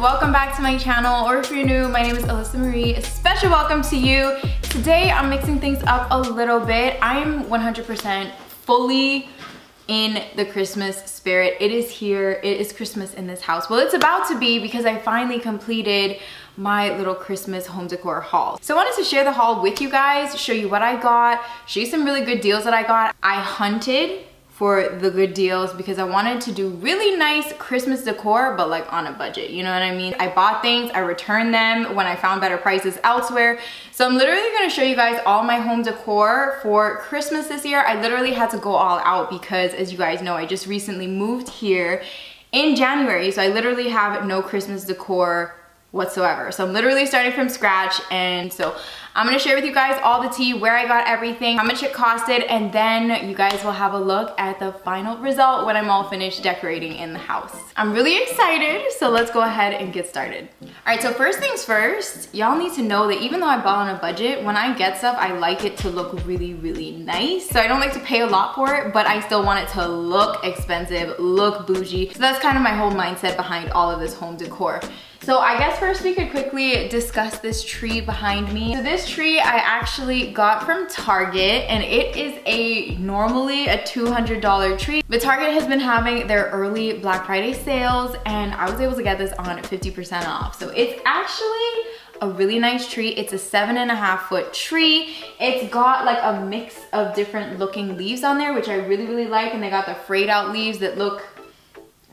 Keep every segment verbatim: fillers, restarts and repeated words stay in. welcome back to my channel, or if you're new, my name is Alyssa Marie. A special welcome to you. Today I'm mixing things up a little bit. I'm one hundred percent fully in the Christmas spirit. It is here, it is Christmas in this house. Well, it's about to be because I finally completed my little Christmas home decor haul. So I wanted to share the haul with you guys, show you what I got, show you some really good deals that I got. I hunted for the good deals because I wanted to do really nice Christmas decor, but like on a budget, you know what I mean? I bought things, I returned them when I found better prices elsewhere. So I'm literally gonna show you guys all my home decor for Christmas this year. I literally had to go all out because, as you guys know, I just recently moved here in January. So I literally have no Christmas decor whatsoever. So I'm literally starting from scratch, and so I'm gonna share with you guys all the tea, where I got everything, how much it costed, and then you guys will have a look at the final result when I'm all finished decorating in the house. I'm really excited, so let's go ahead and get started. All right, so first things first, y'all need to know that even though I bought on a budget, when I get stuff, I like it to look really, really nice. So I don't like to pay a lot for it, but I still want it to look expensive, look bougie. So that's kind of my whole mindset behind all of this home decor. So I guess first we could quickly discuss this tree behind me. So this tree I actually got from Target, and it is a normally a two hundred dollar tree, but Target has been having their early Black Friday sales, and I was able to get this on fifty percent off. So it's actually a really nice tree. It's a seven and a half foot tree. It's got like a mix of different looking leaves on there, which I really, really like, and they got the frayed out leaves that look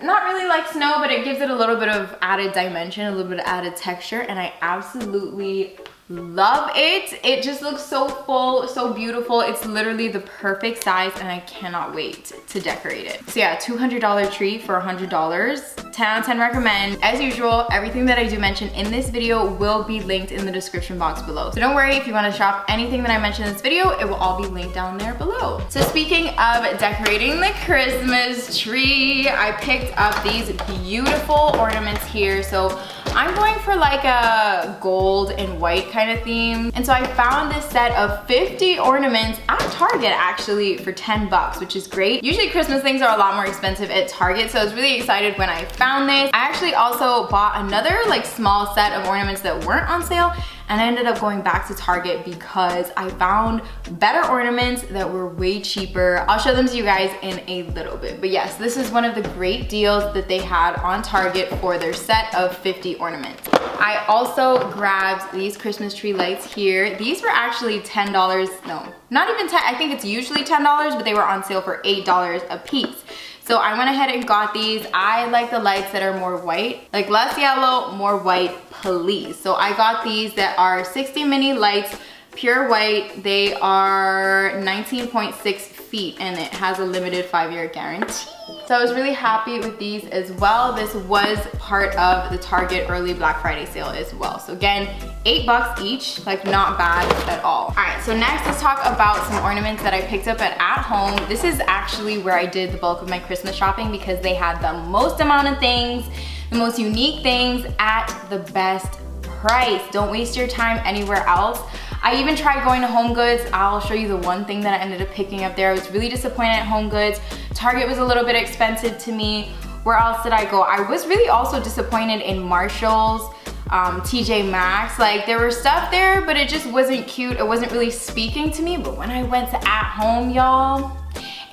not really like snow, but it gives it a little bit of added dimension, a little bit of added texture, and I absolutely love it. It just looks so full, so beautiful. It's literally the perfect size, and I cannot wait to decorate it. So yeah, two hundred dollar tree for one hundred dollars. ten out of ten recommend. As usual, everything that I do mention in this video will be linked in the description box below. So don't worry, if you want to shop anything that I mentioned in this video, it will all be linked down there below. So speaking of decorating the Christmas tree, I picked up these beautiful ornaments here. So I'm going for like a gold and white kind of theme. And so I found this set of fifty ornaments at Target actually for ten bucks, which is great. Usually Christmas things are a lot more expensive at Target, so I was really excited when I found this. I actually also bought another like small set of ornaments that weren't on sale, and I ended up going back to Target because I found better ornaments that were way cheaper. I'll show them to you guys in a little bit. But yes, this is one of the great deals that they had on Target for their set of fifty ornaments. I also grabbed these Christmas tree lights here. These were actually ten dollars, no, not even ten, I think it's usually ten dollars, but they were on sale for eight dollars a piece. So I went ahead and got these. I like the lights that are more white, like less yellow, more white, please. So I got these that are sixty mini lights, pure white. They are nineteen point six feet, and it has a limited five year guarantee. So I was really happy with these as well. This was part of the Target early Black Friday sale as well. So again, eight bucks each, like not bad at all. All right, so next let's talk about some ornaments that I picked up at At Home. This is actually where I did the bulk of my Christmas shopping because they had the most amount of things, the most unique things at the best price. Don't waste your time anywhere else. I even tried going to Home Goods. I'll show you the one thing that I ended up picking up there. I was really disappointed at Home Goods. Target was a little bit expensive to me. Where else did I go? I was really also disappointed in Marshalls, um, T J Maxx. Like there were stuff there, but it just wasn't cute. It wasn't really speaking to me. But when I went to At Home, y'all,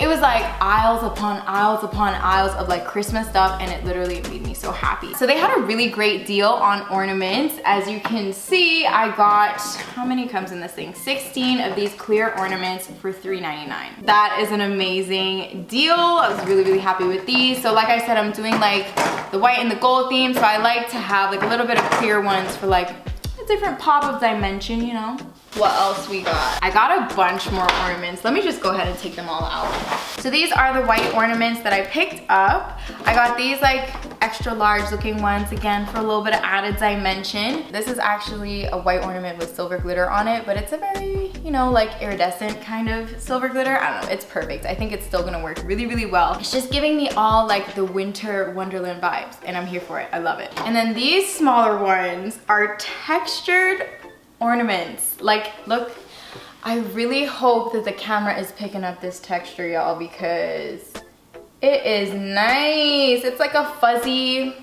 it was like aisles upon aisles upon aisles of like Christmas stuff, and it literally made me so happy. So they had a really great deal on ornaments. As you can see, I got, how many comes in this thing? sixteen of these clear ornaments for three ninety-nine. That is an amazing deal. I was really, really happy with these. So like I said, I'm doing like the white and the gold theme. So I like to have like a little bit of clear ones for like a different pop of dimension, you know? What else we got? I got a bunch more ornaments. Let me just go ahead and take them all out. So these are the white ornaments that I picked up. I got these like extra large looking ones again for a little bit of added dimension. This is actually a white ornament with silver glitter on it, but it's a very, you know, like iridescent kind of silver glitter. I don't know, it's perfect. I think it's still gonna work really, really well. It's just giving me all like the winter wonderland vibes, and I'm here for it. I love it. And then these smaller ones are textured ornaments. Like, look, I really hope that the camera is picking up this texture, y'all, because it is nice. It's like a fuzzy,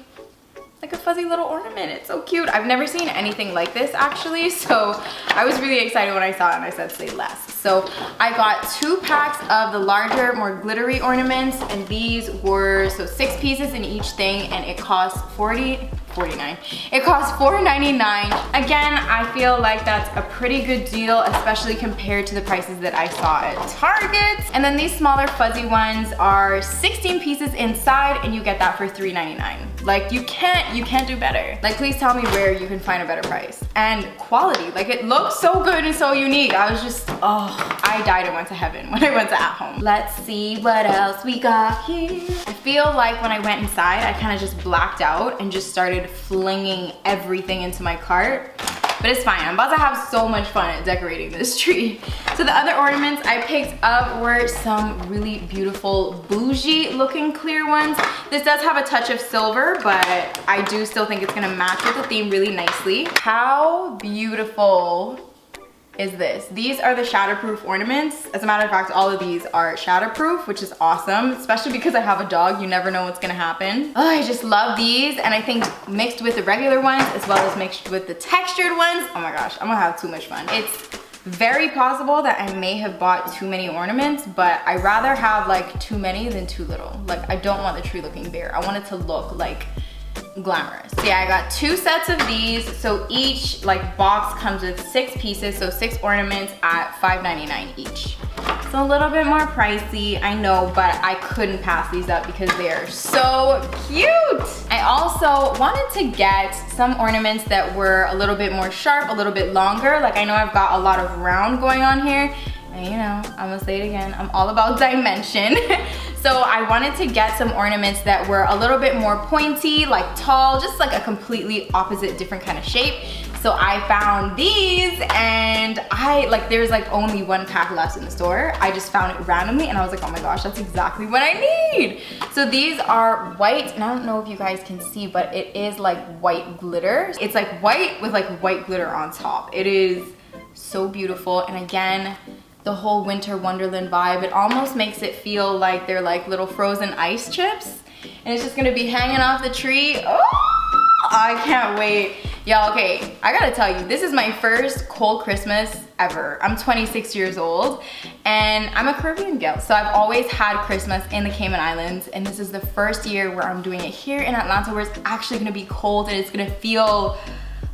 like a fuzzy little ornament. It's so cute. I've never seen anything like this actually, so I was really excited when I saw it and I said say less. So I got two packs of the larger, more glittery ornaments, and these were so six pieces in each thing, and it cost forty dollars. forty-nine. It costs four ninety-nine. Again, I feel like that's a pretty good deal, especially compared to the prices that I saw at Target. And then these smaller fuzzy ones are sixteen pieces inside, and you get that for three ninety-nine. Like, you can't, you can't do better. Like, please tell me where you can find a better price. And quality, like, it looks so good and so unique. I was just, oh, I died and went to heaven when I went to At Home. Let's see what else we got here. I feel like when I went inside, I kind of just blacked out and just started flinging everything into my cart, but it's fine. I'm about to have so much fun at decorating this tree. So the other ornaments I picked up were some really beautiful bougie looking clear ones. This does have a touch of silver, but I do still think it's gonna match with the theme really nicely. How beautiful is this? These are the shatterproof ornaments. As a matter of fact, all of these are shatterproof, which is awesome, especially because I have a dog. You never know what's gonna happen. Oh, I just love these, and I think mixed with the regular ones as well as mixed with the textured ones, oh my gosh, I'm gonna have too much fun. It's very possible that I may have bought too many ornaments, but I rather have like too many than too little. Like, I don't want the tree looking bare. I want it to look like glamorous. So yeah, I got two sets of these. So each like box comes with six pieces, so six ornaments at five ninety-nine each. It's a little bit more pricey, I know, but I couldn't pass these up because they are so cute. I also wanted to get some ornaments that were a little bit more sharp, a little bit longer. Like, I know I've got a lot of round going on here. And you know, I'm gonna say it again, I'm all about dimension. So I wanted to get some ornaments that were a little bit more pointy, like tall, just like a completely opposite, different kind of shape. So I found these, and I, like, there's like only one pack left in the store. I just found it randomly and I was like, oh my gosh, that's exactly what I need. So these are white, and I don't know if you guys can see, but it is like white glitter. It's like white with like white glitter on top. It is so beautiful, and again, the whole winter wonderland vibe. It almost makes it feel like they're like little frozen ice chips, and it's just gonna be hanging off the tree. Oh, I can't wait. Y'all, okay, I gotta tell you, this is my first cold Christmas ever. I'm twenty-six years old, and I'm a Caribbean girl, so I've always had Christmas in the Cayman Islands, and this is the first year where I'm doing it here in Atlanta, where it's actually gonna be cold, and it's gonna feel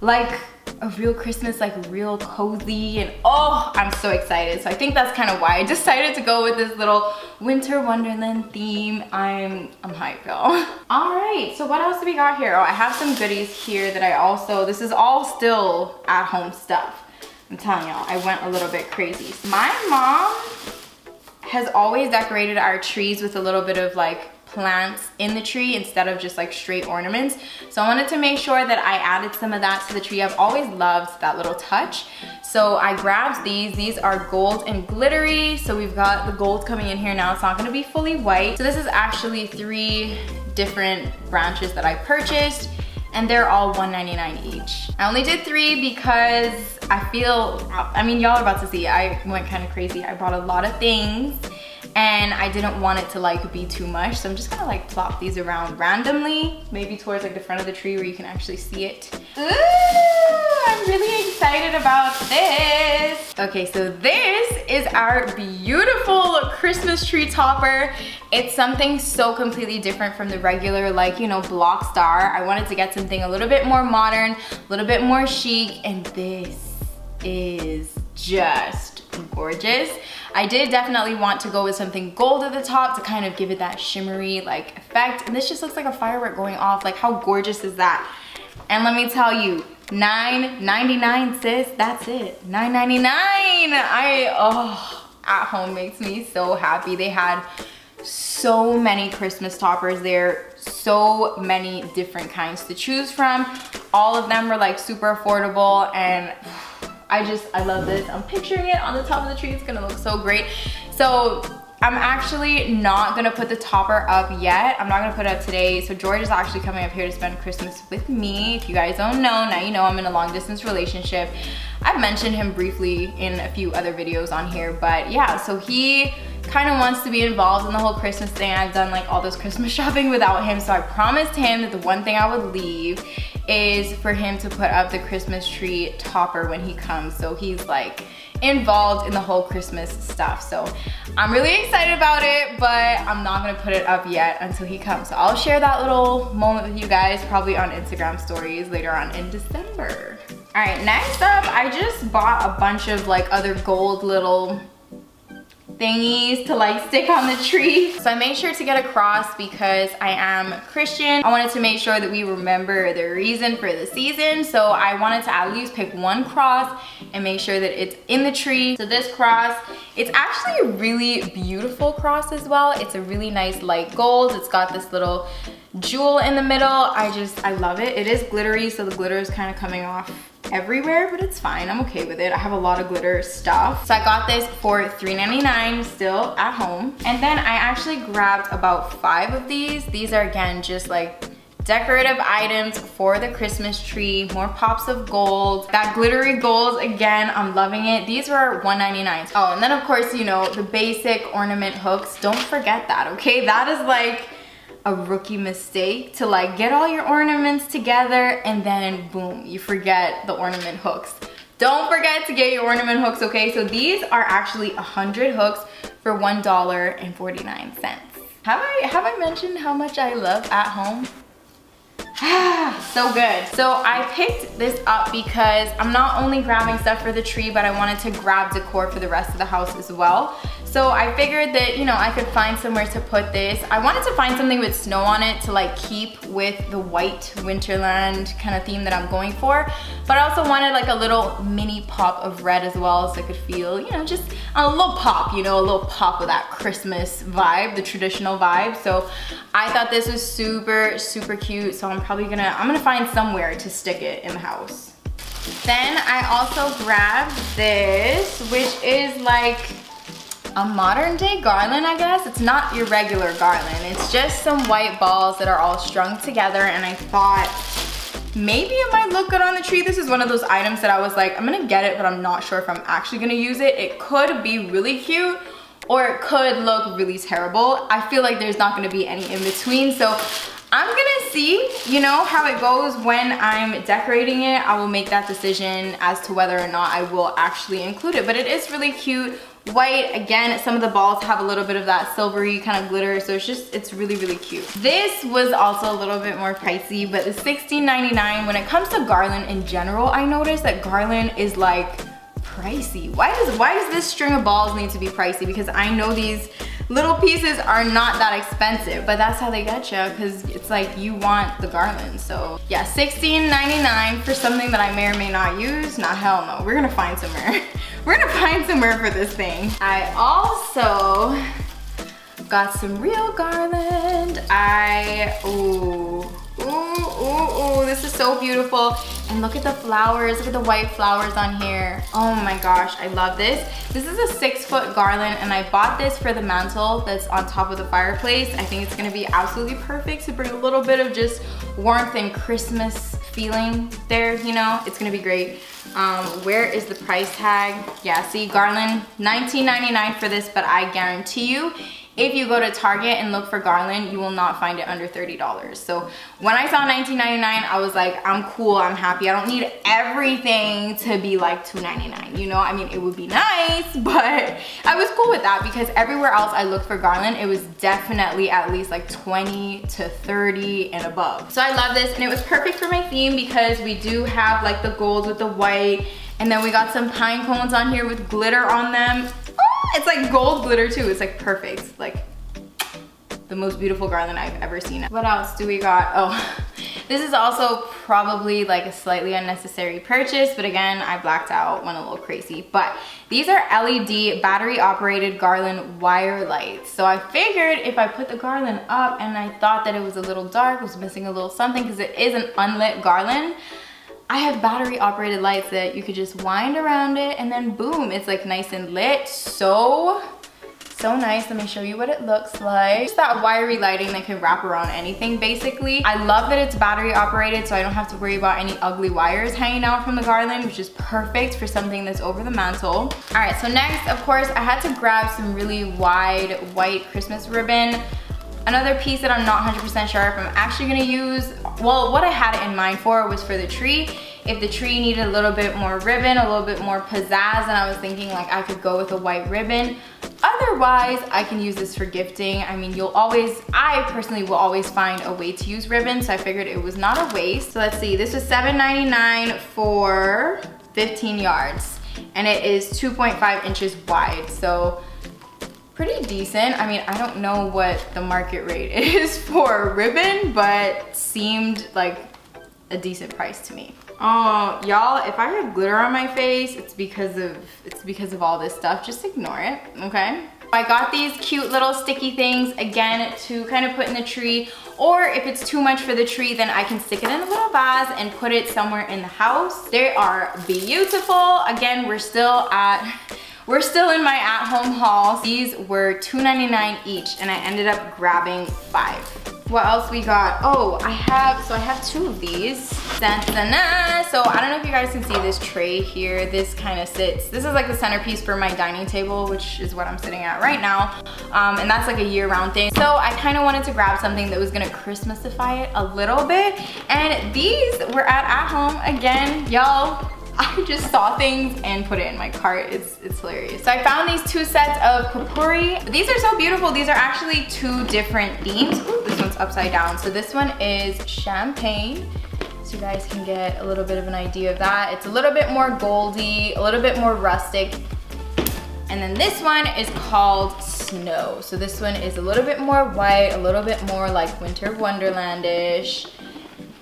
like a real Christmas, like real cozy, and oh, I'm so excited. So I think that's kind of why I decided to go with this little winter wonderland theme. I'm I'm hyped, y'all. All right, so what else do we got here? Oh, I have some goodies here that I also, this is all still at home stuff. I'm telling y'all, I went a little bit crazy. My mom has always decorated our trees with a little bit of like plants in the tree instead of just like straight ornaments. So I wanted to make sure that I added some of that to the tree. I've always loved that little touch. So I grabbed these. These are gold and glittery. So we've got the gold coming in here now. It's not gonna be fully white. So this is actually three different branches that I purchased, and they're all one ninety-nine each. I only did three because I feel, I mean, y'all are about to see, I went kind of crazy. I bought a lot of things, and I didn't want it to like be too much, so I'm just gonna like plop these around randomly, maybe towards like the front of the tree where you can actually see it. Ooh, I'm really excited about this. Okay, so this is our beautiful Christmas tree topper. It's something so completely different from the regular, like, you know, block star. I wanted to get something a little bit more modern, a little bit more chic, and this is just gorgeous. I did definitely want to go with something gold at the top to kind of give it that shimmery like effect, and this just looks like a firework going off. Like, how gorgeous is that? And let me tell you, nine ninety-nine, sis, that's it. nine ninety-nine. I oh, At Home makes me so happy. They had so many Christmas toppers there, so many different kinds to choose from. All of them were like super affordable, and I just, I love this. I'm picturing it on the top of the tree. It's gonna look so great. So I'm actually not gonna put the topper up yet. I'm not gonna put it up today. So George is actually coming up here to spend Christmas with me. If you guys don't know, now you know I'm in a long distance relationship. I've mentioned him briefly in a few other videos on here, but yeah, so he kind of wants to be involved in the whole Christmas thing. I've done like all this Christmas shopping without him, so I promised him that the one thing I would leave is for him to put up the Christmas tree topper when he comes, so he's like involved in the whole Christmas stuff. So I'm really excited about it, but I'm not gonna put it up yet until he comes. So I'll share that little moment with you guys probably on Instagram stories later on in December. All right, next up, I just bought a bunch of like other gold little thingies to like stick on the tree. So I made sure to get a cross because I am Christian. I wanted to make sure that we remember the reason for the season. So I wanted to at least pick one cross and make sure that it's in the tree. So this cross, it's actually a really beautiful cross as well. It's a really nice light gold. It's got this little jewel in the middle. I just, I love it. It is glittery, so the glitter is kind of coming off everywhere, but it's fine. I'm okay with it. I have a lot of glitter stuff. So I got this for three ninety-nine still at home. And then I actually grabbed about five of these. These are again just like decorative items for the Christmas tree. More pops of gold. That glittery gold, again, I'm loving it. These were one ninety-nine. Oh, and then of course, you know, the basic ornament hooks. Don't forget that, okay? That is like a rookie mistake, to like get all your ornaments together and then boom, you forget the ornament hooks. Don't forget to get your ornament hooks, okay? So these are actually one hundred hooks for one dollar and forty-nine cents. Have I, have I mentioned how much I love At Home? So good. So I picked this up because I'm not only grabbing stuff for the tree, but I wanted to grab decor for the rest of the house as well. So I figured that, you know, I could find somewhere to put this. I wanted to find something with snow on it to like keep with the white winterland kind of theme that I'm going for. But I also wanted like a little mini pop of red as well, so I could feel, you know, just a little pop, you know, a little pop of that Christmas vibe, the traditional vibe. So I thought this was super, super cute. So I'm probably gonna, I'm gonna find somewhere to stick it in the house. Then I also grabbed this, which is like a modern day garland, I guess. It's not your regular garland. It's just some white balls that are all strung together, and I thought maybe it might look good on the tree. This is one of those items that I was like, I'm gonna get it, but I'm not sure if I'm actually gonna use it. It could be really cute, or it could look really terrible. I feel like there's not gonna be any in between, so I'm gonna see, you know, how it goes when I'm decorating it. I will make that decision as to whether or not I will actually include it, but it is really cute. White, again, some of the balls have a little bit of that silvery kind of glitter, so it's just, it's really, really cute. This was also a little bit more pricey, but it's sixteen ninety-nine. When it comes to garland in general, I noticed that garland is like pricey. Why does, why does this string of balls need to be pricey? Because I know these little pieces are not that expensive, but that's how they get you, because it's like you want the garland. So yeah, sixteen ninety-nine for something that I may or may not use. Nah, hell no. We're gonna find somewhere. We're gonna find somewhere for this thing. I also got some real garland. I, ooh, ooh, ooh, ooh, this is so beautiful. And look at the flowers, look at the white flowers on here. Oh my gosh, I love this. This is a six foot garland, and I bought this for the mantle that's on top of the fireplace. I think it's gonna be absolutely perfect to bring a little bit of just warmth and Christmas feeling there, you know? It's gonna be great. Um, where is the price tag? Yeah, see, garland, nineteen ninety-nine for this, but I guarantee you, if you go to Target and look for garland, you will not find it under thirty dollars. So when I saw nineteen ninety-nine, I was like, I'm cool, I'm happy. I don't need everything to be like two ninety-nine, you know? I mean, it would be nice, but I was cool with that because everywhere else I looked for garland, it was definitely at least like twenty to thirty and above. So I love this, and it was perfect for my theme because we do have like the gold with the white, and then we got some pine cones on here with glitter on them. It's like gold glitter too. It's like perfect. Like the most beautiful garland I've ever seen. What else do we got? Oh, this is also probably like a slightly unnecessary purchase, but again, I blacked out, went a little crazy. But these are L E D battery operated garland wire lights. So I figured if I put the garland up and I thought that it was a little dark, was missing a little something, because it is an unlit garland, I have battery operated lights that you could just wind around it and then boom, it's like nice and lit. So, so nice. Let me show you what it looks like. Just that wiry lighting that can wrap around anything, basically. I love that it's battery operated, so I don't have to worry about any ugly wires hanging out from the garland, which is perfect for something that's over the mantle. All right, so next, of course, I had to grab some really wide white Christmas ribbon. Another piece that I'm not one hundred percent sure if I'm actually gonna use, well, what I had it in mind for was for the tree. If the tree needed a little bit more ribbon, a little bit more pizzazz, and I was thinking like I could go with a white ribbon. Otherwise, I can use this for gifting. I mean, you'll always, I personally will always find a way to use ribbon, so I figured it was not a waste. So let's see, this was seven ninety-nine for fifteen yards, and it is two point five inches wide, so pretty decent. I mean, I don't know what the market rate is for ribbon, but seemed like a decent price to me. Oh, y'all, if I have glitter on my face, it's because of it's because of all this stuff. Just ignore it, okay? I got these cute little sticky things, again, to kind of put in the tree, or if it's too much for the tree, then I can stick it in a little vase and put it somewhere in the house. They are beautiful. Again, we're still at, we're still in my at-home haul. These were two ninety-nine each, and I ended up grabbing five. What else we got? Oh, I have, so I have two of these. Dun, dun, dun. So I don't know if you guys can see this tray here. This kind of sits, this is like the centerpiece for my dining table, which is what I'm sitting at right now. Um, and that's like a year-round thing. So I kind of wanted to grab something that was gonna Christmasify it a little bit. And these were at At Home again, y'all. I just saw things and put it in my cart. It's, it's hilarious. So I found these two sets of potpourri. These are so beautiful. These are actually two different themes. Ooh, this one's upside down. So this one is champagne. So you guys can get a little bit of an idea of that. It's a little bit more goldy, a little bit more rustic. And then this one is called snow. So this one is a little bit more white, a little bit more like winter wonderland-ish.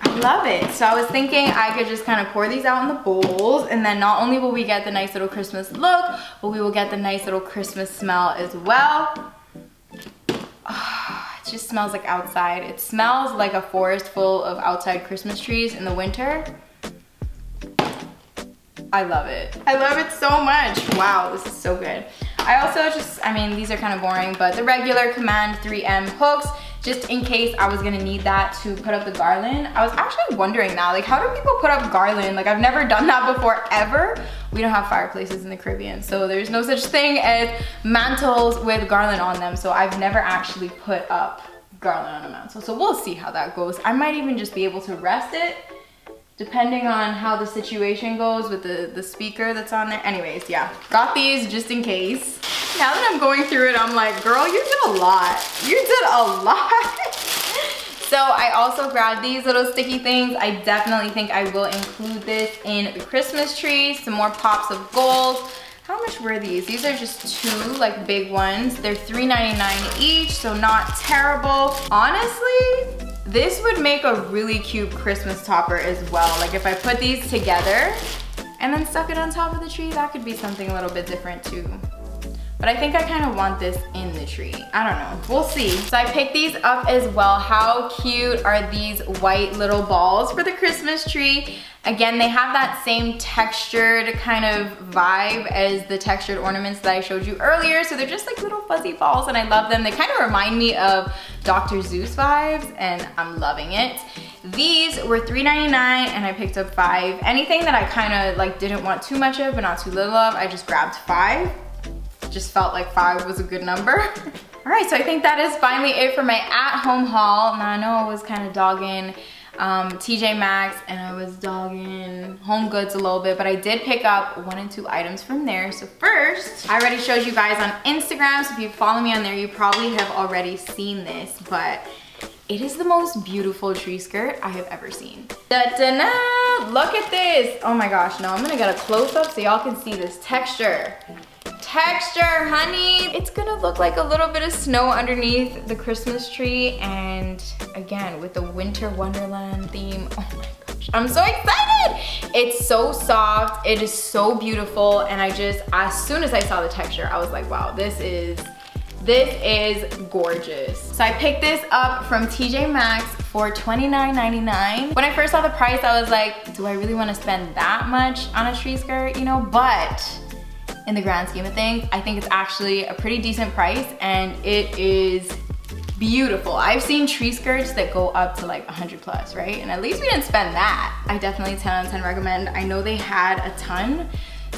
I love it. So I was thinking I could just kind of pour these out in the bowls, and then not only will we get the nice little Christmas look, but we will get the nice little Christmas smell as well. Oh, it just smells like outside. It smells like a forest full of outside Christmas trees in the winter. I love it. I love it so much. Wow, this is so good. I also just, I mean, these are kind of boring, but the regular Command three M hooks, just in case I was gonna need that to put up the garland. I was actually wondering that, like, how do people put up garland? Like, I've never done that before, ever. We don't have fireplaces in the Caribbean, so there's no such thing as mantles with garland on them, so I've never actually put up garland on a mantle. So we'll see how that goes. I might even just be able to rest it, depending on how the situation goes with the, the speaker that's on there. Anyways, yeah, got these just in case. Now that I'm going through it, I'm like, girl, you did a lot. You did a lot. So I also grabbed these little sticky things. I definitely think I will include this in the Christmas tree. Some more pops of gold. How much were these? These are just two, like, big ones. They're three ninety-nine each, so not terrible. Honestly, this would make a really cute Christmas topper as well. Like, if I put these together and then stuck it on top of the tree, that could be something a little bit different too. But I think I kind of want this in the tree. I don't know, we'll see. So I picked these up as well. How cute are these white little balls for the Christmas tree? Again, they have that same textured kind of vibe as the textured ornaments that I showed you earlier. So they're just like little fuzzy balls, and I love them. They kind of remind me of Doctor Seuss vibes, and I'm loving it. These were three ninety-nine, and I picked up five. Anything that I kind of like didn't want too much of but not too little of, I just grabbed five. Just felt like five was a good number. All right, so I think that is finally it for my at-home haul. Now I know I was kind of dogging um, T J Maxx, and I was dogging Home Goods a little bit, but I did pick up one and two items from there. So first, I already showed you guys on Instagram, so if you follow me on there, you probably have already seen this, but it is the most beautiful tree skirt I have ever seen. Da-da-da! Look at this. Oh my gosh, no, I'm gonna get a close-up so y'all can see this texture. Texture, honey. It's gonna look like a little bit of snow underneath the Christmas tree, and again with the winter wonderland theme. Oh my gosh, I'm so excited. It's so soft, it is so beautiful, and I just, as soon as I saw the texture, I was like, wow, this is this is gorgeous. So I picked this up from T J Maxx for twenty-nine ninety-nine. When I first saw the price, I was like, do I really want to spend that much on a tree skirt, you know? But in the grand scheme of things, I think it's actually a pretty decent price and it is beautiful. I've seen tree skirts that go up to like a hundred plus, right? And at least we didn't spend that. I definitely ten out of ten recommend. I know they had a ton.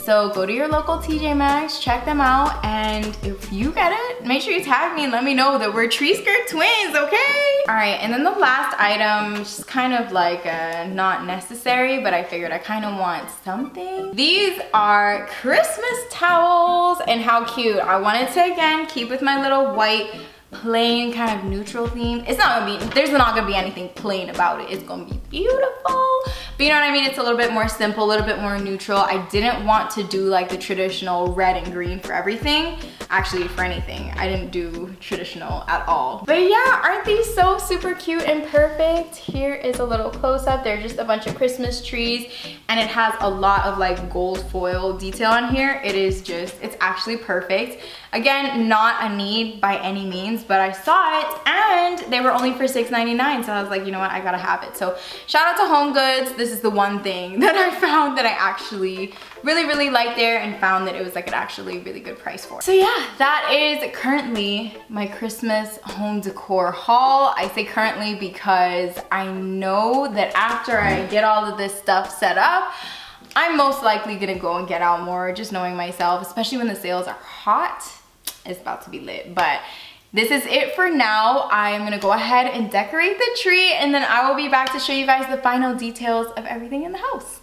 So go to your local T J Maxx, check them out, and if you get it, make sure you tag me and let me know that we're tree skirt twins, okay? All right, and then the last item, just kind of like a not necessary, but I figured I kind of want something. These are Christmas towels, and how cute. I wanted to, again, keep with my little white, plain kind of neutral theme. It's not gonna be, there's not gonna be anything plain about it. It's gonna be beautiful, but you know what I mean? It's a little bit more simple, a little bit more neutral. I didn't want to do like the traditional red and green for everything. Actually, for anything. I didn't do traditional at all. But yeah, aren't these so super cute and perfect? Here is a little close up. They're just a bunch of Christmas trees and it has a lot of like gold foil detail on here. It is just, it's actually perfect. Again, not a need by any means, but I saw it and they were only for six ninety-nine. So I was like, you know what, I gotta have it. So shout out to Home Goods. This is the one thing that I found that I actually really, really liked there and found that it was like an actually really good price for. So yeah, that is currently my Christmas home decor haul. I say currently because I know that after I get all of this stuff set up, I'm most likely gonna go and get out more, just knowing myself, especially when the sales are hot. It's about to be lit, but this is it for now. I'm gonna go ahead and decorate the tree and then I will be back to show you guys the final details of everything in the house.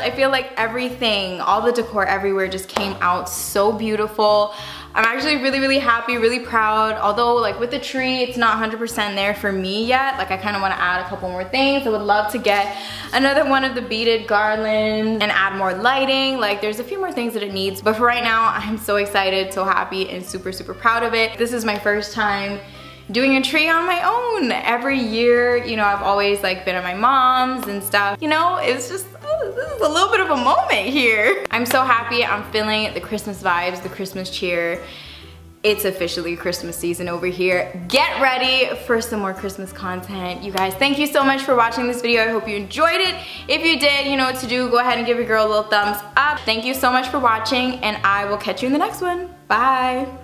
I feel like everything, all the decor everywhere just came out so beautiful. I'm actually really, really happy, really proud. Although like with the tree, it's not one hundred percent there for me yet. Like I kind of want to add a couple more things. I would love to get another one of the beaded garlands and add more lighting. Like there's a few more things that it needs. But for right now, I'm so excited, so happy, and super, super proud of it. This is my first time doing a tree on my own. Every year, you know, I've always like been at my mom's and stuff. You know, it's just, this is a little bit of a moment here. I'm so happy. I'm feeling the Christmas vibes, the Christmas cheer. It's officially Christmas season over here. Get ready for some more Christmas content. You guys, thank you so much for watching this video. I hope you enjoyed it. If you did, you know what to do. Go ahead and give your girl a little thumbs up. Thank you so much for watching and I will catch you in the next one. Bye.